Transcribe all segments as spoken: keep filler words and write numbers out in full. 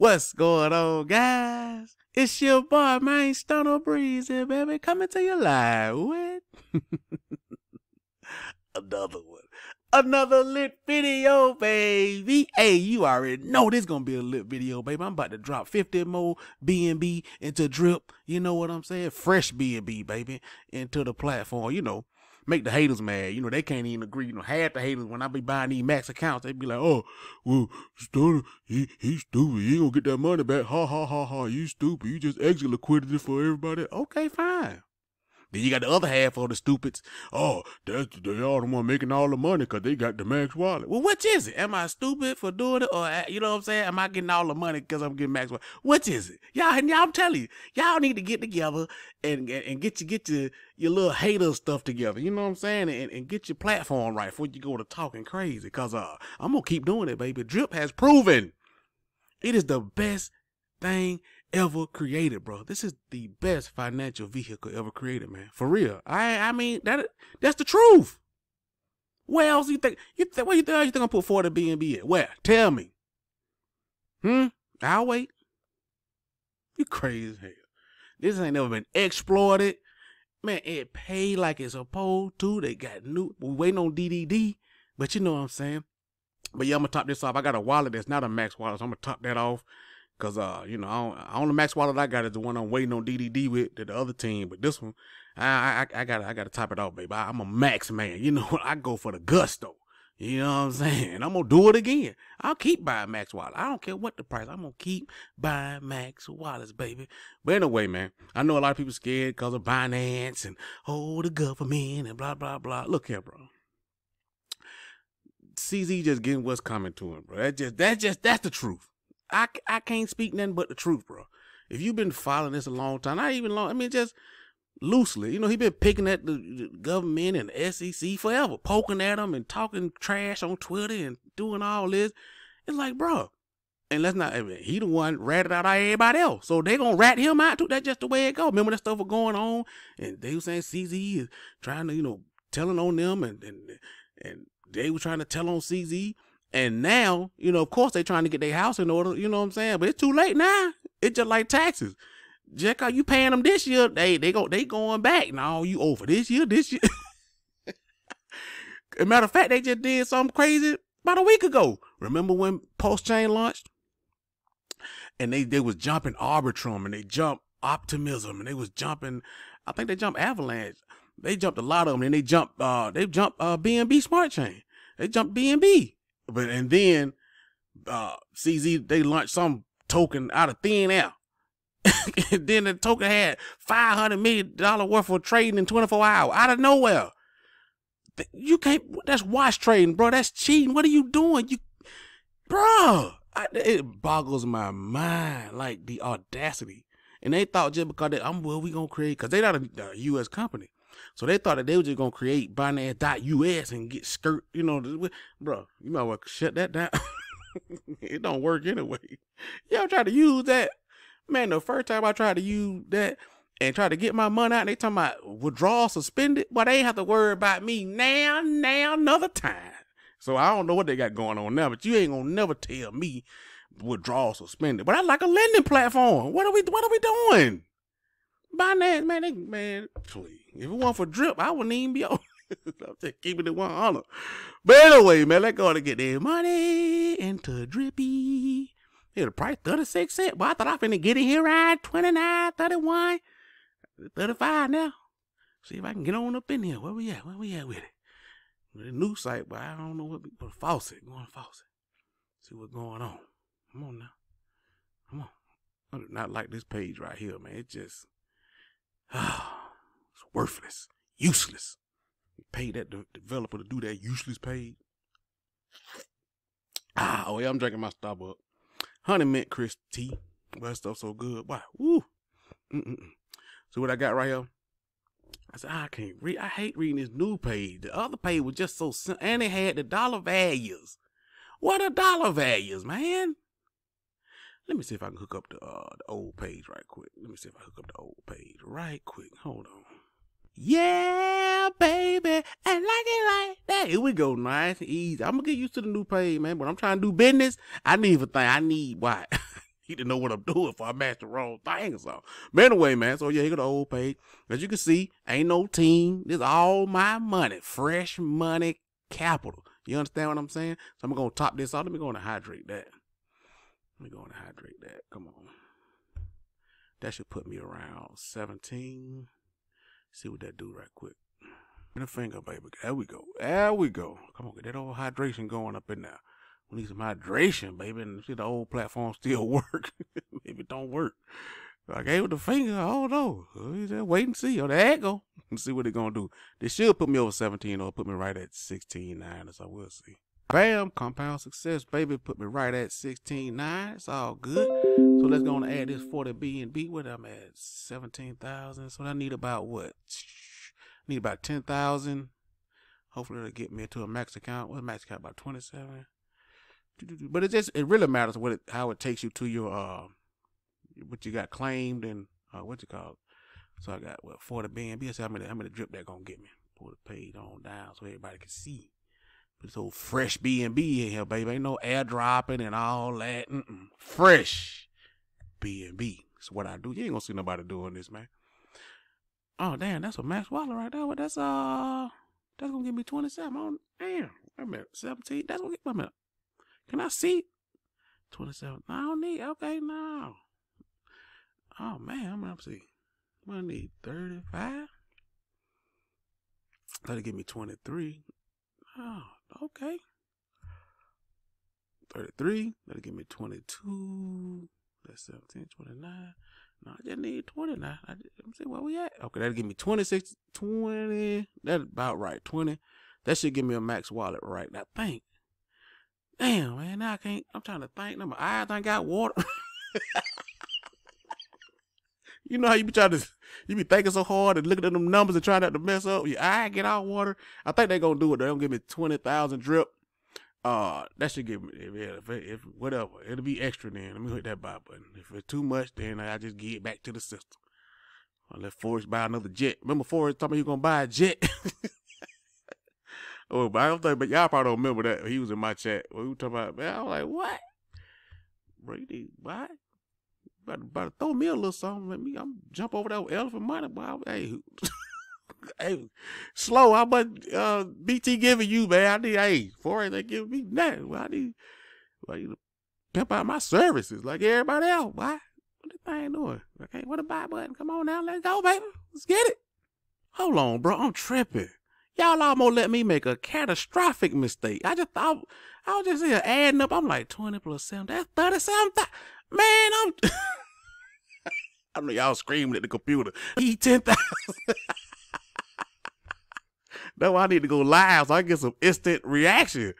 What's going on, guys? It's your boy, man, Stunna Breezy, baby, coming to you live with another one. Another lit video, baby. Hey, you already know this gonna be a lit video, baby. I'm about to drop fifty more B N B into Drip. You know what I'm saying? Fresh B N B, baby, into the platform, you know. Make the haters mad. You know, they can't even agree. You know, half the haters, when I be buying these max accounts, they be like, oh, well, Stunna, he, he stupid. He gonna get that money back. Ha, ha, ha, ha. You stupid. You just exit liquidity for everybody. Okay, fine. Then you got the other half of the stupids. Oh, that's, they all the one making all the money because they got the max wallet. Well, which is it? Am I stupid for doing it? Or, you know what I'm saying? Am I getting all the money because I'm getting max wallet? Which is it? Y'all, and y'all, I'm telling you, y'all need to get together and, and, and get you, get you, your little hater stuff together, you know what I'm saying, and, and get your platform right before you go to talking crazy, because uh, I'm going to keep doing it, baby. Drip has proven it is the best thing ever created, bro. This is the best financial vehicle ever created, man, for real. I I mean, that that's the truth. Where else you think, you think, where you think, you think I'm put forward to B N B at? Where? Tell me. Hmm? I'll wait. You crazy as hell. This ain't never been exploited. Man, it paid like it's supposed to. They got new, we waiting on D D D, but you know what I'm saying. But yeah, I'm gonna top this off. I got a wallet that's not a max wallet, so I'm gonna top that off. Cause uh, you know, I don't, only max wallet I got is the one I'm waiting on D D D with, the other team. But this one, I I, I gotta I gotta top it off, baby. I, I'm a max man. You know, I go for the gusto. You know what I'm saying? I'm gonna do it again. I'll keep buying max wallet. I don't care what the price. I'm gonna keep buying max wallets, baby. But anyway, man, I know a lot of people scared cause of Binance and oh the government and blah blah blah. Look here, bro. C Z just getting what's coming to him, bro. That just that just that's the truth. I, I can't speak nothing but the truth, bro. If you've been following this a long time, not even long, I mean, just loosely, you know, he been picking at the government and the S E C forever, poking at them and talking trash on Twitter and doing all this. It's like, bro, and let's not, I mean, he the one ratted out everybody else, so they gonna rat him out too. That's just the way it go. Remember that stuff was going on, and they were saying C Z is trying to, you know, telling on them, and and, and they were trying to tell on C Z. And now, you know, of course they trying to get their house in order, you know what I'm saying? But it's too late now. It's just like taxes. Jack, are you paying them this year? They they go they going back. No, you over this year, this year. As a matter of fact, they just did something crazy about a week ago. Remember when PulseChain launched? And they, they was jumping Arbitrum, and they jumped Optimism, and they was jumping, I think they jumped Avalanche. They jumped a lot of them, and they jumped uh they jumped uh B N B Smart Chain. They jumped B N B. But, and then, uh, C Z, they launched some token out of thin air. And then the token had five hundred million dollars worth of trading in twenty-four hours out of nowhere. You can't, that's wash trading, bro. That's cheating. What are you doing? You, bro, I, it boggles my mind, like the audacity. And they thought just because they, I'm, well, we gonna create, cause they not a, a U S company. So they thought that they were just going to create Binance dot U S and get skirt, you know, bro, you might well shut that down. It don't work anyway. Y'all try to use that. Man, the first time I tried to use that and try to get my money out, and they talking about withdrawal suspended, but they ain't have to worry about me now, now, another time. So I don't know what they got going on now, but you ain't going to never tell me withdrawal suspended. But I like a lending platform. What are we, what are we doing? Binance, man, they, man, please. If it weren't for Drip, I wouldn't even be on. I'm just keeping it one hundred. But anyway, man, let's go to get their money into Drippy. Yeah, the price thirty-six cents. Well, I thought I finna get it here right twenty-nine, thirty-one, thirty-five now. See if I can get on up in here. Where we at? Where we at with it? The new site, but I don't know what. But faucet, going to faucet. See what's going on. Come on now. Come on. I do not like this page right here, man. It just. It's worthless, useless. You pay that de developer to do that useless page. Ah, oh yeah, I'm drinking my Starbucks honey mint crisp tea. Well, that stuff's so good. Wow, woo. Mm -mm -mm. So what I got right here? I said I can't read. I hate reading this new page. The other page was just so simple, and it had the dollar values. What are dollar values, man? Let me see if I can hook up the uh the old page right quick. Let me see if I hook up the old page right quick. Hold on. Yeah, baby. And like it like that. Here we go. Nice and easy. I'm gonna get used to the new page, man. But I'm trying to do business. I need a thing. I need why? He didn't know what I'm doing if I matched the wrong thing or something. But anyway, man, so yeah, here go the old page. As you can see, ain't no team. This is all my money. Fresh money capital. You understand what I'm saying? So I'm going to top this off. Let me go and hydrate that. Let me go and hydrate that. Come on. That should put me around seventeen. See what that do right quick. In a finger, baby. There we go. There we go. Come on, get that old hydration going up in there. We need some hydration, baby. And see, the old platform still work. Maybe it don't work. I gave it the finger. Oh, no. Just wait and see. Oh, there it go. Let's see what it's going to do. This should put me over seventeen or put me right at sixteen nine, so we'll see. Bam. Compound success, baby. Put me right at sixteen nine. It's all good. So let's go on and add this forty B N B. What I'm at? seventeen thousand. So I need about what? I need about ten thousand. Hopefully it'll get me into a max account. What's max account? About twenty-seven. But it just, it really matters what it, how it takes you to your, uh, what you got claimed and, uh, what you call it. So I got, what, forty B N B. So how many, how many drip that gonna get me? Pull the page on down so everybody can see. Put this whole fresh B N B in here, baby. Ain't no airdropping and all that. Mm-mm. Fresh B N B. That's what I do. You ain't gonna see nobody doing this, man. Oh, damn, that's a max wallet right there. That's, uh, that's gonna give me twenty-seven. Oh, damn. Wait a minute. seventeen. That's gonna get me, wait a minute. Can I see? twenty-seven. I don't need. Okay, no. Oh, man. I'm going to see. I'm going to need thirty-five. That'll give me twenty-three. Oh, okay. thirty-three. That'll give me twenty-two. That's seventeen, twenty-nine. No, I just need twenty-nine. I just, let me see where we at. Okay, that'll give me twenty-six, twenty. That's about right. twenty. That should give me a max wallet right now. Thanks. Damn, man, now I can't, I'm trying to think. Now my eyes ain't got water. You know how you be trying to, you be thinking so hard and looking at them numbers and trying not to mess up. Your eye get out water. I think they're going to do it. They're going to give me twenty thousand drip. Uh, that should give me, if, if, if whatever, it'll be extra then. Let me hit that buy button. If it's too much, then I just give it back to the system. I'll let Forrest buy another jet. Remember Forrest talking about you going to buy a jet? Oh, but I don't think, but y'all probably don't remember that. He was in my chat. We were talking about, man, I was like, what? Bro, you need, why? You about, about to throw me a little something. Let me, I'm jump over that elephant money, boy. I, hey, hey, slow, how much uh, B T giving you, man? I need, hey, Forex ain't giving me nothing. Well, I need, well, I need to pimp out my services like everybody else, boy. What the thing doing? Okay, what a buy button. Come on now, let's go, baby. Let's get it. Hold on, bro. I'm tripping. Y'all almost let me make a catastrophic mistake. I just thought, I was just here adding up. I'm like, twenty plus seven, that's thirty-seven. Th Man, I'm, I know y'all screaming at the computer. E ten thousand. No, I need to go live so I can get some instant reaction.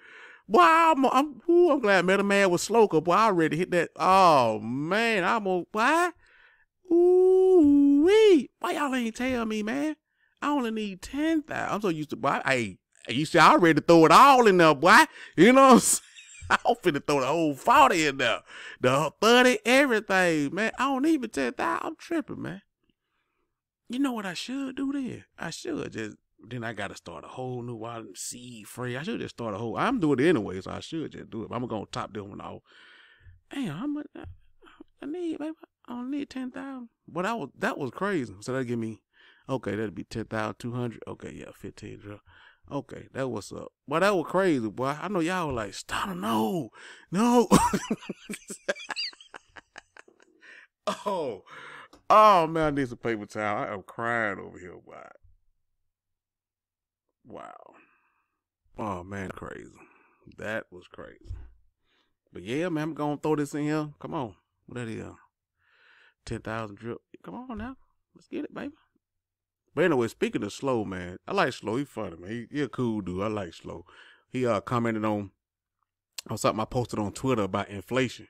Boy, I'm, I'm, ooh, I'm glad MetaMan was slow, because boy, I already hit that. Oh, man, I'm a, why? Ooh-wee. Why y'all ain't tell me, man? I only need ten thousand. I'm so used to, boy. Hey, you see, I already throw it all in there, boy. You know what I'm saying? I'm finna throw the whole forty in there, the thirty, everything, man. I don't even ten thousand. I'm tripping, man. You know what I should do then? I should just then I gotta start a whole new wallet and see free. I should just start a whole. I'm doing it anyway, so I should just do it. But I'm gonna top this one off. Damn, how much I need, baby? I don't need ten thousand. But I was that was crazy. So that give me. Okay, that'd be ten thousand two hundred. Okay, yeah, fifteen drop. Okay, that was up. Boy, that was crazy, boy. I know y'all were like, stop, no, no. oh, oh, man, I need some paper towel. I am crying over here, boy. Wow. Oh, man, crazy. That was crazy. But, yeah, man, I'm going to throw this in here. Come on. What that is? ten thousand drip. Come on now. Let's get it, baby. But anyway, speaking of Slow, man, I like Slow. He funny, man. He, he a cool dude. I like Slow. He uh commented on on something I posted on Twitter about inflation.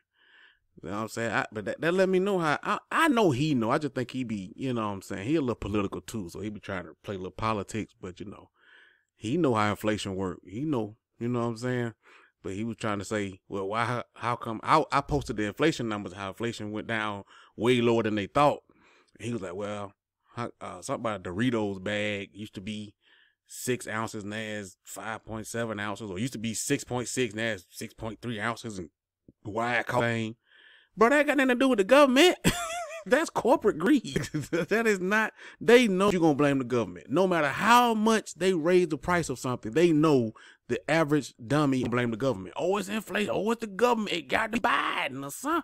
You know what I'm saying? I, but that, that let me know how I, I know he know. I just think he be, you know what I'm saying? He a little political too, so he be trying to play a little politics, but you know, he know how inflation work. He know, you know what I'm saying? But he was trying to say, well, why how come I I posted the inflation numbers, how inflation went down way lower than they thought. And he was like, well, Uh, something about Doritos bag used to be six ounces, now it's five point seven ounces, or used to be six point six, now it's six point three ounces, and wide thing. Bro, that got nothing to do with the government. That's corporate greed. That is not, they know you're going to blame the government. No matter how much they raise the price of something, they know the average dummy blame the government. Oh, it's inflation. Oh, it's the government. It got to Biden or something.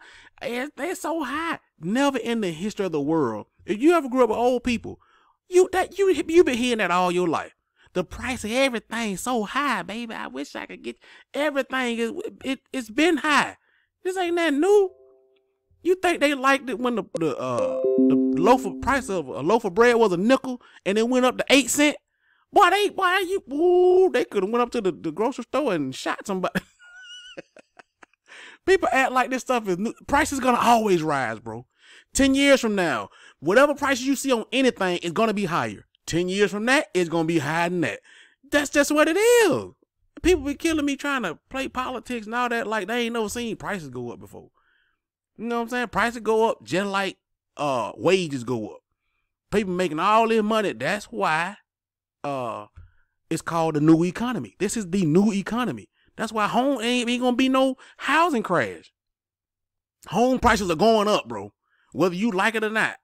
They're so high. Never in the history of the world. If you ever grew up with old people, you that you you been hearing that all your life. The price of everything so high, baby. I wish I could get everything. Is it, it's been high. This ain't nothing new. You think they liked it when the the, uh, the loaf of price of a loaf of bread was a nickel and it went up to eight cent? Boy, they boy you ooh, they could have went up to the, the grocery store and shot somebody. People act like this stuff is new. Price is gonna always rise, bro. Ten years from now, whatever price you see on anything is gonna be higher. Ten years from that, it's gonna be higher than that. That's just what it is. People be killing me trying to play politics and all that like they ain't never seen prices go up before. You know what I'm saying? Prices go up just like uh wages go up. People making all this money. That's why uh it's called the new economy. This is the new economy. That's why home ain't, ain't gonna be no housing crash. Home prices are going up, bro, whether you like it or not.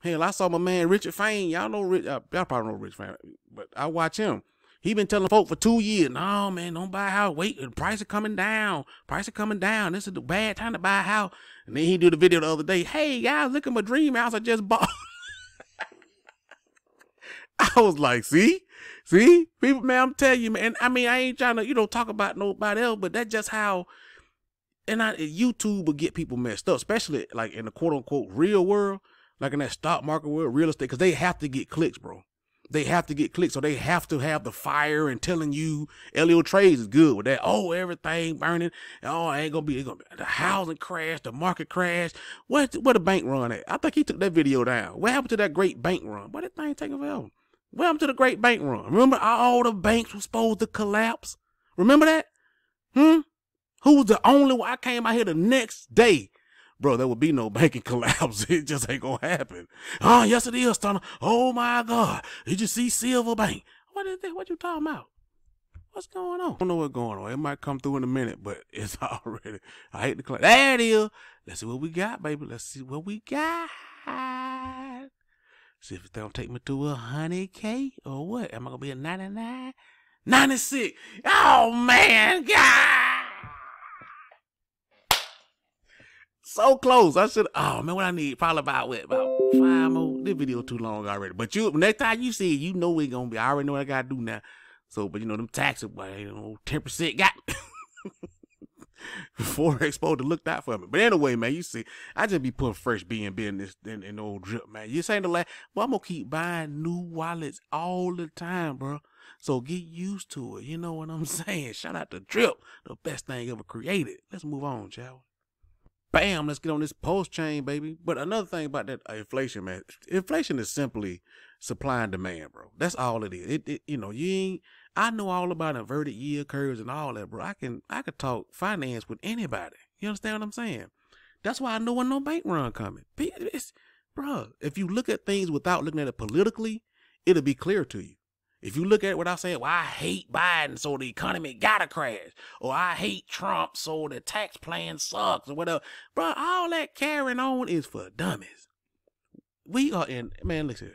Hell, I saw my man Richard Fain. Y'all know Rich. Y'all probably know Rich Fain, but I watch him. He been telling folk for two years, no man, don't buy a house. Wait, the price is coming down. Price is coming down. This is the bad time to buy a house. And then he do the video the other day. Hey guys, look at my dream house I just bought. I was like, see, see, people, man, I'm telling you, man. And I mean, I ain't trying to, you know, talk about nobody else, but that's just how. And I, YouTube will get people messed up, especially like in the quote unquote real world, like in that stock market world, real estate, because they have to get clicks, bro. They have to get clicks, so they have to have the fire and telling you. Elio Trades is good with that. Oh, everything burning. Oh, ain't gonna be, gonna be the housing crash, the market crash. What what a bank run at? I think he took that video down. What happened to that great bank run? What that thing taking forever? What happened to the great bank run? Remember all the banks were supposed to collapse. Remember that? Hmm. Who was the only one? I came out here the next day. Bro, there would be no banking collapse. It just ain't gonna happen. Oh, yes it is, Stunna. Oh my God. Did you see Silver Bank? What is that? What you talking about? What's going on? I don't know what's going on. It might come through in a minute, but it's already. I hate the collapse. There it is. Let's see what we got, baby. Let's see what we got. See if it's gonna take me to a hundred K or what? Am I gonna be a ninety-nine? ninety-six. Oh man, God. So close. I should, oh man, what I need, probably about what, about five more. This video too long already. But you, next time you see it, you know it's gonna be. I already know what I gotta do now. So, but you know, them taxes, boy, you know, ten percent got Forex supposed to look out for me. But anyway, man, you see, I just be putting fresh B N B in this, in, in old drip, man. You saying the last, well, I'm gonna keep buying new wallets all the time, bro. So get used to it. You know what I'm saying? Shout out to Drip, the best thing ever created. Let's move on, child. Bam, let's get on this pulse chain, baby. But another thing about that inflation, man, inflation is simply supply and demand, bro. That's all it is. It, it you know, you ain't, I know all about inverted yield curves and all that, bro. I can, I could talk finance with anybody. You understand what I'm saying? That's why I know when no bank run coming. It's, bro, if you look at things without looking at it politically, it'll be clear to you. If you look at it without saying, well, I hate Biden, so the economy gotta crash. Or I hate Trump, so the tax plan sucks or whatever. Bro, all that carrying on is for dummies. We are in, man, listen.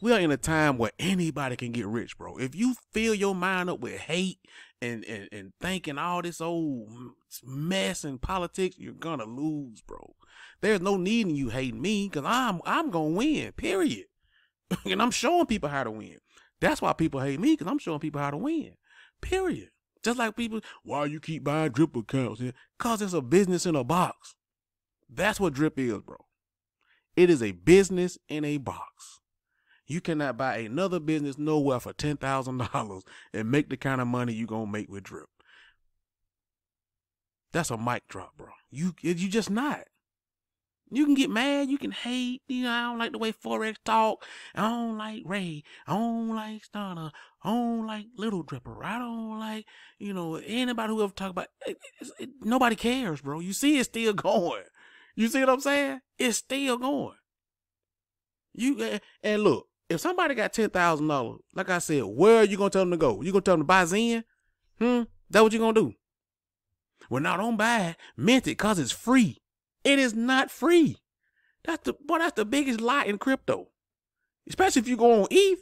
We are in a time where anybody can get rich, bro. If you fill your mind up with hate and, and, and thinking all this old mess in politics, you're gonna lose, bro. There's no need in you hating me, because I'm, I'm gonna win, period. And I'm showing people how to win. That's why people hate me, because I'm showing people how to win. Period. Just like people, why you keep buying Drip accounts? Because it's a business in a box. That's what Drip is, bro. It is a business in a box. You cannot buy another business nowhere for ten thousand dollars and make the kind of money you're going to make with Drip. That's a mic drop, bro. You, you just not. You can get mad, you can hate, you know, I don't like the way Forex talk, I don't like Ray, I don't like Stunna, I don't like Little Dripper, I don't like, you know, anybody who ever talk about, it, it, it, nobody cares, bro. You see it's still going. You see what I'm saying? It's still going. You And look, if somebody got ten thousand dollars, like I said, where are you going to tell them to go? You going to tell them to buy Zen? Hmm? That's what you going to do. well, no, don't buy it. Mint it because it's free. It is not free. That's the, boy, that's the biggest lie in crypto. Especially if you go on E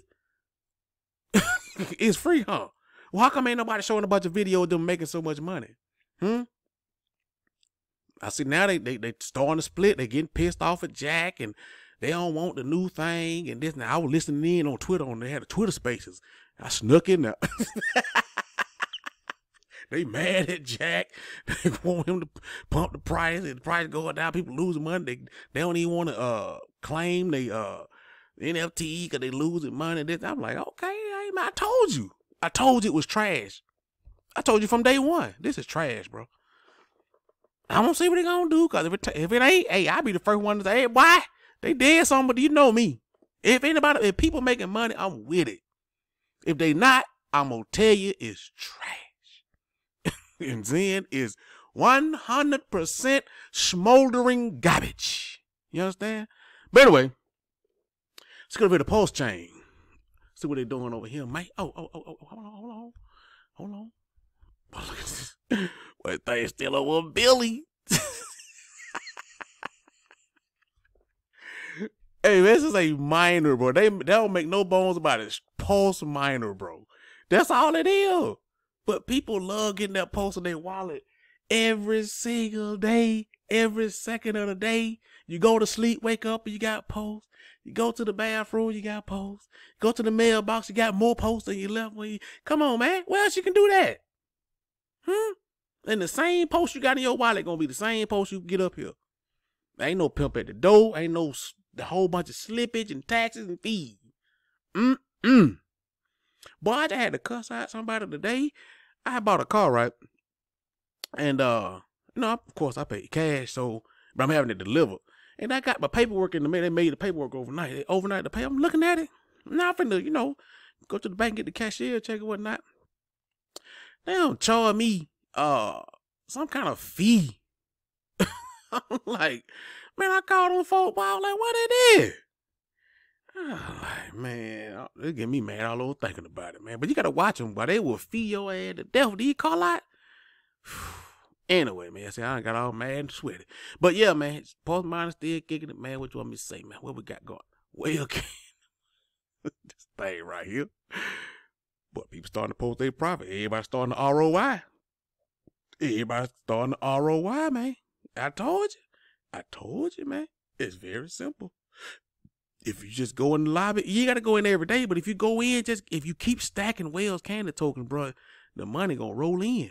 T H. It's free, huh? Well, how come ain't nobody showing a bunch of videos of them making so much money? Hmm? I see now they, they, they starting to split. They're getting pissed off at Jack and they don't want the new thing and this. Now, I was listening in on Twitter on they had a Twitter spaces. I snuck in there. They mad at Jack. They want him to pump the price and the price going down. People losing money. They, they don't even want to uh, claim they uh, N F T because they losing money. This. I'm like, okay, I, I told you. I told you it was trash. I told you from day one. This is trash, bro. I don't see what they gonna do, cause if it if it ain't, hey, I'll be the first one to say, hey, why they did something. But you know me. If anybody, if people making money, I'm with it. If they not, I'm gonna tell you it's trash. And Zen is one hundred percent smoldering garbage. You understand? But anyway, let's go over to the PulseChain. See what they're doing over here, mate. Oh, oh, oh, oh, hold on, hold on, hold on. Oh, look at this. Well, thing's still over Billy. Hey, this is a miner, bro. They, they don't make no bones about it. PulseMiner, bro. That's all it is. But people love getting that Pulse in their wallet every single day, every second of the day. You go to sleep, wake up, and you got Pulse. You go to the bathroom, you got Pulse. Go to the mailbox, you got more Pulse than you left when you. Come on, man. Where else you can do that? Hmm? And the same Pulse you got in your wallet gonna be the same Pulse you get up here. Ain't no pimp at the door. Ain't no the whole bunch of slippage and taxes and fees. Mm-mm. Boy, I just had to cuss out somebody today. I bought a car, right? And, uh, you know, of course I paid cash, so, but I'm having it delivered. And I got my paperwork in the mail. They made the paperwork overnight. They overnight the pay. I'm looking at it. Now I'm finna, you know, go to the bank, get the cashier, check it, whatnot. They don't charge me uh some kind of fee. I'm like, man, I called on folk. I was like, what it is? I'm like, man, they get me mad all over thinking about it, man. But you gotta watch them, but they will fee your ass to death. Do you call out? Anyway, man, see, I got all mad and sweaty. But yeah, man, PulseMiner still kicking it, man. What you want me to say, man? What we got going? Well, okay. This thing right here. But people starting to post their profit. Everybody starting to R O I. Everybody starting to R O I, man. I told you. I told you, man. It's very simple. If you just go in the lobby, you got to go in every day. But if you go in, just if you keep stacking WhalesCandy token, bro, the money going to roll in.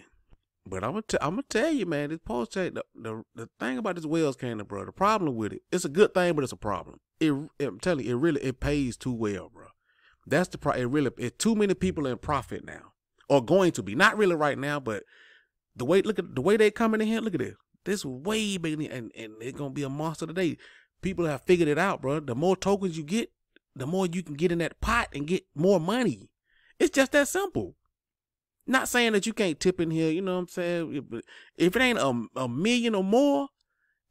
But I'm going to tell you, man, this post check, the, the, the thing about this WhalesCandy, bro, the problem with it, it's a good thing, but it's a problem. It, I'm telling you, it really, it pays too well, bro. That's the problem. It really, it's too many people in profit now, or going to be. Not really right now, but the way look at the way they coming in here. Look at this. This way bigger, and and it's gonna be a monster today. People have figured it out, bro. The more tokens you get, the more you can get in that pot and get more money. It's just that simple. Not saying that you can't tip in here. You know what I'm saying? If it ain't a, a million or more,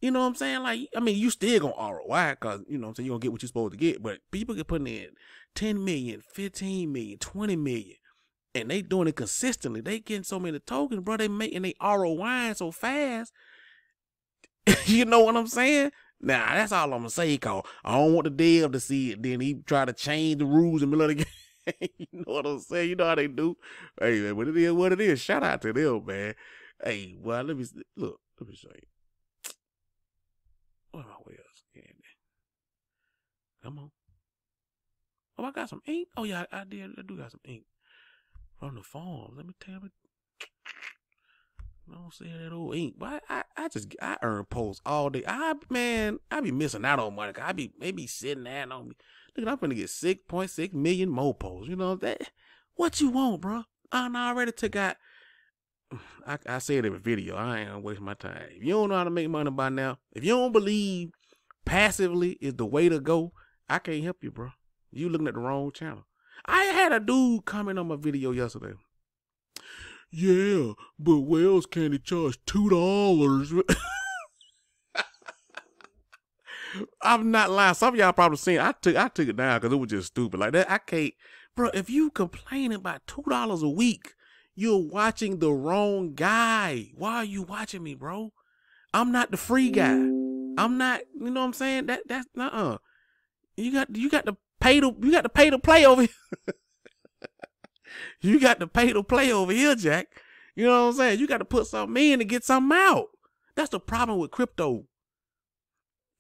you know what I'm saying? Like, I mean, you still going to R O I because, you know what I'm saying, you're going to get what you're supposed to get. But people get putting in ten million, fifteen million, twenty million, and they doing it consistently. They getting so many tokens, bro. They making they R O I so fast. You know what I'm saying? Now, that's all I'm going to say, because I don't want the dev to see it. Then he try to change the rules in the middle of the game. You know what I'm saying? You know how they do. Hey, man, what it is, what it is. Shout out to them, man. Hey, well, let me, look, let me show you. What about WhalesCandy? Come on. Oh, I got some ink. Oh yeah, I, I did. I do got some ink from the farm. Let me tell you. I don't see that old ink, but I, I, I just I earn posts all day. I man, I be missing out on money. I be maybe sitting there on me. Look, I'm finna get six point six million more posts. You know that? What you want, bro? I already took out. I, I said in a video, I ain't gonna waste my time. If you don't know how to make money by now, if you don't believe passively is the way to go, I can't help you, bro. You looking at the wrong channel. I had a dude comment on my video yesterday. Yeah, but WhalesCandy charge two dollars. I'm not lying. Some of y'all probably seen it. I took I took it down because it was just stupid like that. I can't, bro. If you complaining about two dollars a week, You're watching the wrong guy. Why are you watching me, bro? I'm not the free guy. I'm not, you know what I'm saying? That that's not uh you got you got to pay to you got to pay to play over here. You got to pay to play over here, Jack. You know what I'm saying? You got to put something in to get something out. That's the problem with crypto.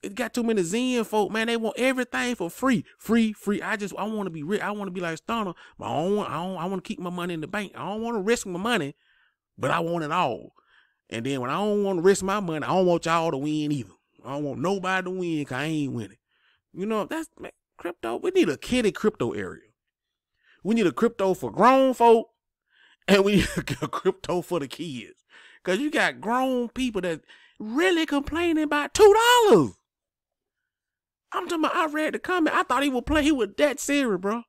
It got too many Zen folk, man. They want everything for free, free, free. I just, I want to be rich. I want to be like Stunna. I don't want, I don't, I want to keep my money in the bank. I don't want to risk my money, but I want it all. And then when I don't want to risk my money, I don't want y'all to win either. I don't want nobody to win because I ain't winning. You know, that's man, crypto. We need a kitty crypto area. We need a crypto for grown folk, and we need a crypto for the kids. Because you got grown people that really complaining about two dollars. I'm talking about, I read the comment. I thought he would play. He was that serious, bro.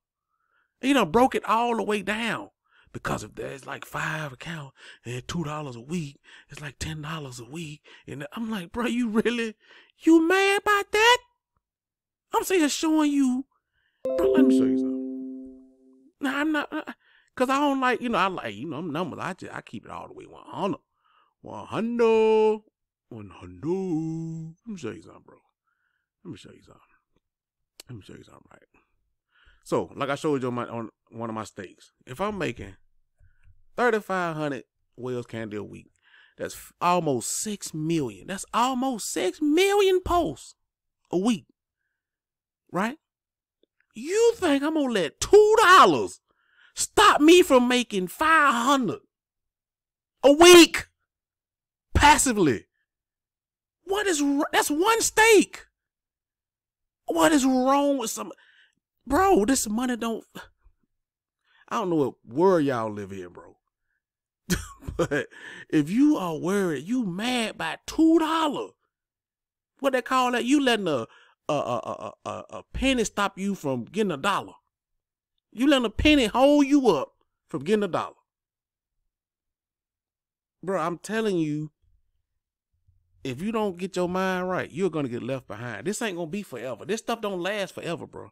He done broke it all the way down. Because if there's like five accounts and two dollars a week, it's like ten dollars a week. And I'm like, bro, you really, you mad about that? I'm saying showing you. Bro, let me show you something. Nah, I'm not. Because I don't like, you know, I like, you know, numbers. I just, I keep it all the way one hundred. one hundred. one hundred. Let me show you something, bro. Let me show you something. Let me show you something, right? So, like I showed you on, my, on one of my stakes, if I'm making thirty-five hundred WhalesCandy a week, that's almost six million. That's almost six million posts a week, right? You think I'm gonna let two dollars stop me from making five hundred a week passively? What is that's one stake? What is wrong with some, bro? This money don't. I don't know what world y'all live in, bro. But if you are worried, you mad by two dollar. What they call that? You letting a a a a a, a penny stop you from getting a dollar. You letting a penny hold you up from getting a dollar, bro. I'm telling you. If you don't get your mind right, you're going to get left behind. This ain't going to be forever. This stuff don't last forever, bro.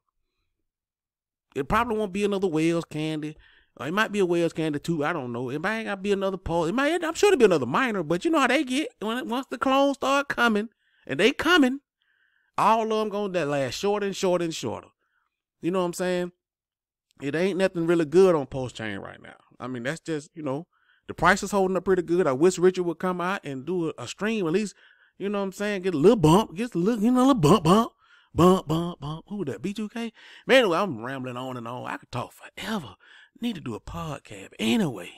It probably won't be another WhalesCandy. It might be a WhalesCandy too. I don't know. It might got to be another Pulse. It might, I'm sure it'll be another miner, but you know how they get. When, once the clones start coming, and they coming, all of them going to last shorter and shorter and shorter. You know what I'm saying? It ain't nothing really good on PulseChain right now. I mean, that's just, you know. The price is holding up pretty good. I wish Richard would come out and do a, a stream at least. You know what I'm saying? Get a little bump. Get a little, you know, a little bump, bump, bump, bump, bump. Who that? B two K? Man, anyway, I'm rambling on and on. I could talk forever. Need to do a podcast. Anyway,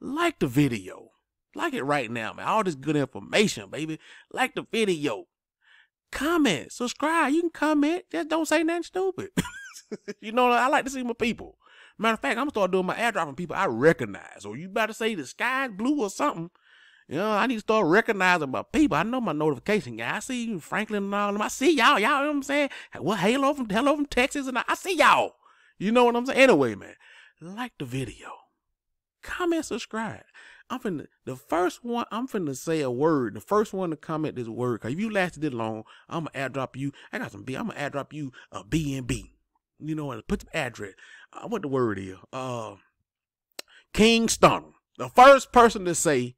like the video. Like it right now, man. All this good information, baby. Like the video. Comment. Subscribe. You can comment. Just don't say nothing stupid. You know, I like to see my people. Matter of fact, I'm going to start doing my airdrop on people I recognize. Or you better say the sky's blue or something. You know, I need to start recognizing my people. I know my notification guy. I see you, Franklin and all of them. I see y'all. Y'all, you know what I'm saying? Well, hello from, hello from Texas. And I, I see y'all. You know what I'm saying? Anyway, man, like the video. Comment, subscribe. I'm finna, the first one, I'm finna say a word. The first one to comment this word. Because if you lasted this long, I'm going to airdrop you. I got some B. I'm going to airdrop you a B N B. You know what? Put the address. Uh, what the word is? Uh, King Stunna. The first person to say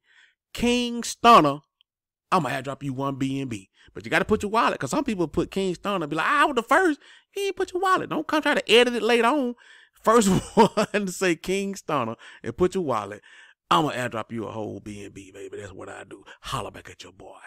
King Stunna, I'm gonna airdrop you one B N B. But you gotta put your wallet, cause some people put King Stunna and be like, I was the first. You ain't put your wallet. Don't come try to edit it later on. First one to say King Stunna and put your wallet. I'm gonna airdrop you a whole B N B, baby. That's what I do. Holler back at your boy.